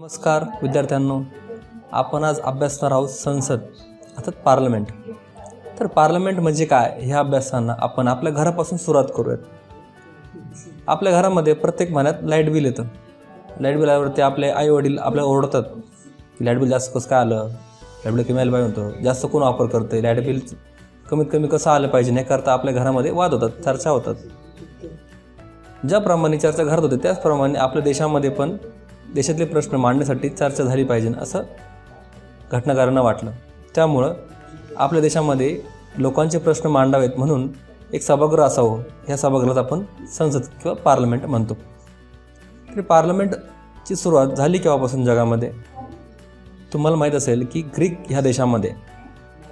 नमस्कार विद्यार्थ्यांनो, आपण आज अभ्यासणार आहोत संसद अर्थात पार्लमेंट। तर पार्लमेंट म्हणजे काय ह्या अभ्यासांना आपण आपल्या घरापासून सुरुवात करूयात। आपल्या घरामध्ये प्रत्येक महिन्यात लाईट बिल येतं। लाईट बिलावरती आपले आई वडील आपल्याला ओरडतात की लाईट बिल जास्त कसं काय आलं, लाईट बिल कमी आलं पाहिजे होतं, जास्त कोण वापर करतं, लाईट बिल कमीत कमी कसं आलं पाहिजे, नाही करता आपल्या घरामध्ये वाद होतात, चर्चा होतात। ज्याप्रमाणे चर्चा घरात होते त्याचप्रमाणे आपल्या देशामध्ये पण देशातले प्रश्न मांडण्यासाठी चर्चा झाली पाहिजे असं घटनाकारांना वाटलं। त्यामुळं आपल्या देशामध्ये लोकांचे प्रश्न मांडावेत म्हणून एक सभागृह असावं, ह्या सभागृहात आपण संसद किंवा पार्लमेंट म्हणतो। तरी पार्लमेंटची सुरुवात झाली केव्हापासून जगामध्ये? तुम्हाला माहीत असेल की ग्रीक ह्या देशामध्ये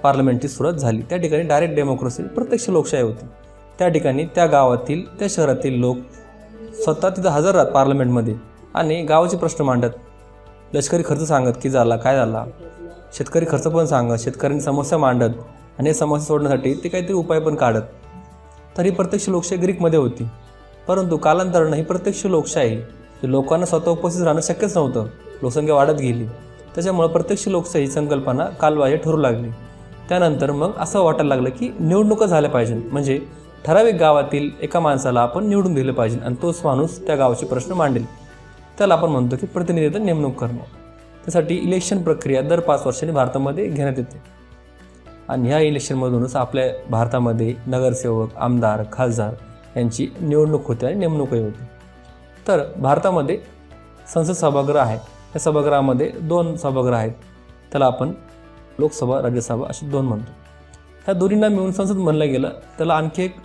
पार्लमेंटची सुरुवात झाली। त्या ठिकाणी डायरेक्ट डेमोक्रेसी, प्रत्यक्ष लोकशाही होती। त्या ठिकाणी त्या गावातील त्या शहरातील लोक स्वतः तिथं हजर राहत पार्लमेंटमध्ये आणि गावाचे प्रश्न मांडत, लष्करी खर्च सांगत की झाला काय झाला, शेतकरी खर्च पण सांगत, शेतकऱ्यांची समस्या मांडत आणि समस्या सोडण्यासाठी ते काहीतरी उपाय पण काढत। तर ही प्रत्यक्ष लोकशाही ग्रीकमध्ये होती, परंतु कालांतरानं ही प्रत्यक्ष लोकशाही लोकांना स्वतः उपस्थित राहणं शक्यच नव्हतं, लोकसंख्या वाढत गेली, त्याच्यामुळं प्रत्यक्ष लोकशाही संकल्पना कालबाह्य ठरू लागली। त्यानंतर मग असं वाटायला लागलं की निवडणुका झाल्या पाहिजे, म्हणजे ठराविक गावातील एका माणसाला आपण निवडून दिलं पाहिजे आणि तोच माणूस त्या गावाचे प्रश्न मांडेल, त्याला आपण म्हणतो की प्रतिनिधित्व नेमणूक करणे। त्यासाठी इलेक्शन प्रक्रिया दर 5 वर्षांनी भारतामध्ये घेण्यात येते आणि ह्या इलेक्शनमधूनच आपल्या भारतामध्ये नगरसेवक, आमदार, खासदार यांची निवडणूक होते आणि नेमणूकही होते। तर भारतामध्ये संसद सभागृह आहे, या सभागृहामध्ये 2 सभागृह आहेत, त्याला आपण लोकसभा, राज्यसभा अशी 2 म्हणतो। ह्या दोन्हींना मिळून संसद म्हणलं गेलं। त्याला आणखी एक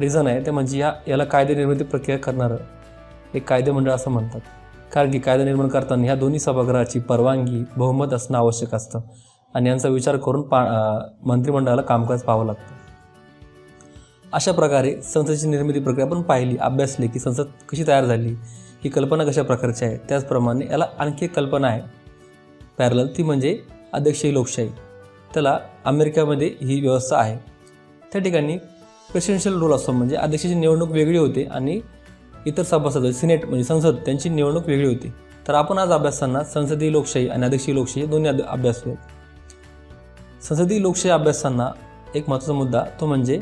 रिझन आहे, ते म्हणजे याला कायदे निर्मिती प्रक्रिया करणारं एक कायदेमंडळ असं म्हणतात, कारण की कायदा निर्माण करताना ह्या दोन्ही सभागृहाची परवानगी, बहुमत असणं आवश्यक असतं आणि यांचा विचार करून मंत्रिमंडळाला कामकाज पाहावं लागतं। अशा प्रकारे संसदेची निर्मिती प्रक्रिया आपण पाहिली, अभ्यासली की संसद कशी तयार झाली, ही कल्पना कशा प्रकारची आहे। त्याचप्रमाणे याला आणखी एक कल्पना आहे पॅरल, ती म्हणजे अध्यक्षीय लोकशाही। त्याला अमेरिकेमध्ये ही व्यवस्था आहे, त्या ठिकाणी प्रेसिडेन्शियल रूल असतो, म्हणजे अध्यक्षाची निवडणूक वेगळी होते आणि इतर सभासद, सिनेट म्हणजे संसद, त्यांची निवडणूक वेगळी होती। तर आपण आज अभ्यासताना संसदीय लोकशाही आणि अध्यक्षीय लोकशाही दोन्ही अभ्यासले। संसदीय लोकशाही अभ्यासताना एक महत्त्वाचा मुद्दा तो म्हणजे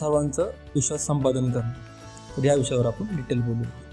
सर्वांचं विश्वास संपादन करणे। तर या विषयावर आपण डिटेल बोलू।